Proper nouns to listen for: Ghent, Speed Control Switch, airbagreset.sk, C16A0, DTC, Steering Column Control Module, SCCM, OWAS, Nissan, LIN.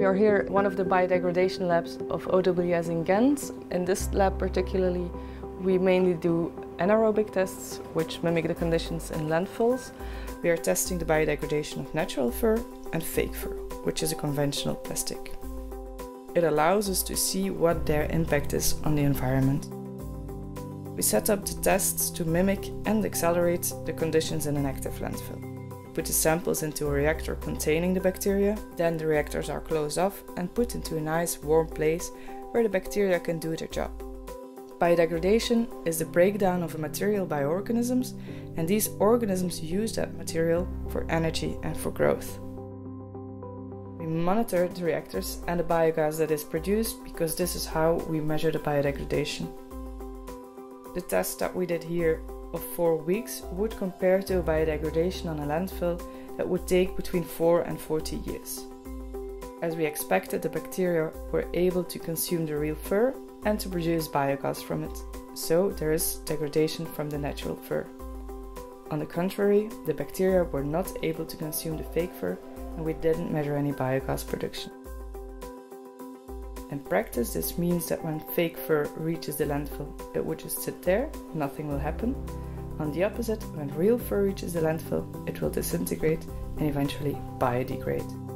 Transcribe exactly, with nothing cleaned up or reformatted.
We are here at one of the biodegradation labs of O W A S in Ghent. In this lab particularly, we mainly do anaerobic tests, which mimic the conditions in landfills. We are testing the biodegradation of natural fur and fake fur, which is a conventional plastic. It allows us to see what their impact is on the environment. We set up the tests to mimic and accelerate the conditions in an active landfill. Put the samples into a reactor containing the bacteria, then the reactors are closed off and put into a nice warm place where the bacteria can do their job. Biodegradation is the breakdown of a material by organisms, and these organisms use that material for energy and for growth. We monitor the reactors and the biogas that is produced, because this is how we measure the biodegradation. The test that we did here of four weeks would compare to a biodegradation on a landfill that would take between four and forty years. As we expected, the bacteria were able to consume the real fur and to produce biogas from it, so there is degradation from the natural fur. On the contrary, the bacteria were not able to consume the fake fur, and we didn't measure any biogas production. In practice, this means that when fake fur reaches the landfill, it would just sit there, nothing will happen. On the opposite, when real fur reaches the landfill, it will disintegrate and eventually biodegrade.